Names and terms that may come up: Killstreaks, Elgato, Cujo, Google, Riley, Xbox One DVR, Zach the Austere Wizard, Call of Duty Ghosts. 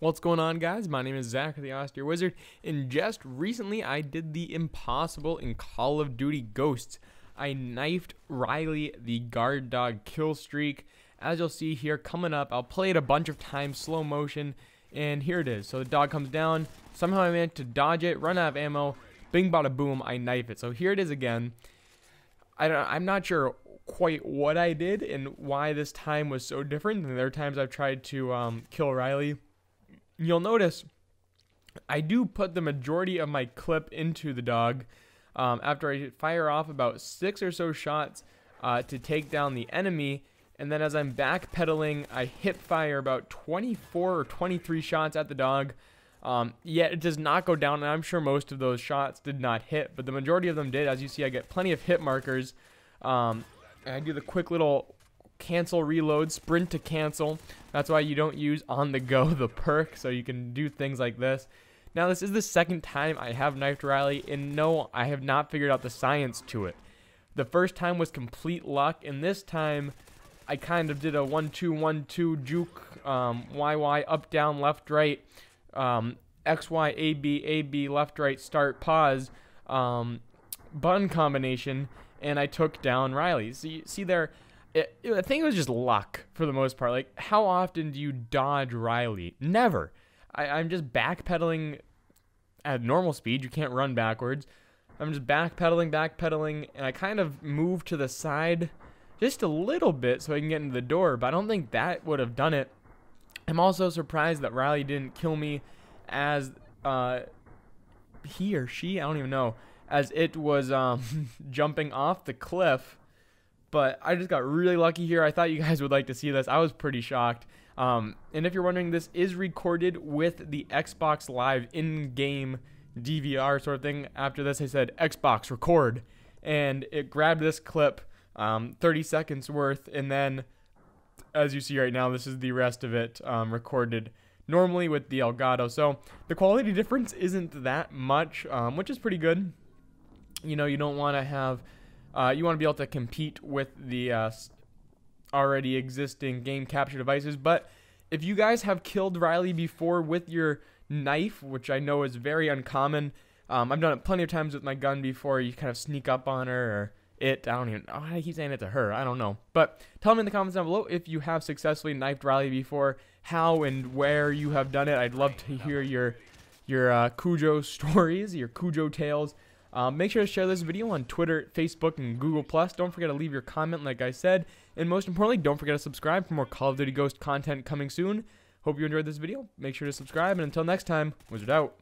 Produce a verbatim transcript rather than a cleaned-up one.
What's going on, guys? My name is Zach the Austere Wizard, and just recently I did the impossible in Call of Duty Ghosts. I knifed Riley, the guard dog kill streak. As you'll see here coming up, I'll play it a bunch of times, slow motion, and here it is. So the dog comes down, somehow I managed to dodge it, run out of ammo, bing bada boom, I knife it. So here it is again. I don't, I'm not sure quite what I did and why this time was so different than the other times I've tried to um, kill Riley. You'll notice I do put the majority of my clip into the dog um, after I fire off about six or so shots uh, to take down the enemy, and then as I'm backpedaling I hip fire about twenty-four or twenty-three shots at the dog, um, yet it does not go down, and I'm sure most of those shots did not hit, but the majority of them did. As you see, I get plenty of hit markers, um, and I do the quick little cancel, reload, sprint to cancel. That's why you don't use on the go the perk, so you can do things like this. Now, this is the second time I have knifed Riley, and no, I have not figured out the science to it. The first time was complete luck, and this time I kind of did a one two one two juke, um, Y Y, up, down, left, right, um, X Y, A B, A B, left, right, start, pause, um, button combination, and I took down Riley. So you see there, It, it, I think it was just luck for the most part. Like, how often do you dodge Riley? Never. I, I'm just backpedaling at normal speed. You can't run backwards. I'm just backpedaling, backpedaling, and I kind of move to the side just a little bit so I can get into the door, but I don't think that would have done it. I'm also surprised that Riley didn't kill me as uh, he or she, I don't even know, as it was um, jumping off the cliff. But I just got really lucky here. I thought you guys would like to see this. I was pretty shocked. Um, and if you're wondering, this is recorded with the Xbox Live in-game D V R sort of thing. After this, I said, Xbox, record. And it grabbed this clip, um, thirty seconds worth. And then, as you see right now, this is the rest of it um, recorded normally with the Elgato. So the quality difference isn't that much, um, which is pretty good. You know, you don't want to have... Uh, you want to be able to compete with the uh, already existing game capture devices. But if you guys have killed Riley before with your knife, which I know is very uncommon, um, I've done it plenty of times with my gun before. You kind of sneak up on her or it. I don't even know. I keep saying it to her. I don't know. But tell me in the comments down below if you have successfully knifed Riley before, how and where you have done it. I'd love to hear your, your uh, Cujo stories, your Cujo tales. Um, make sure to share this video on Twitter, Facebook, and Google plus. Don't forget to leave your comment, like I said. And most importantly, don't forget to subscribe for more Call of Duty Ghost content coming soon. Hope you enjoyed this video. Make sure to subscribe. And until next time, Wizard out.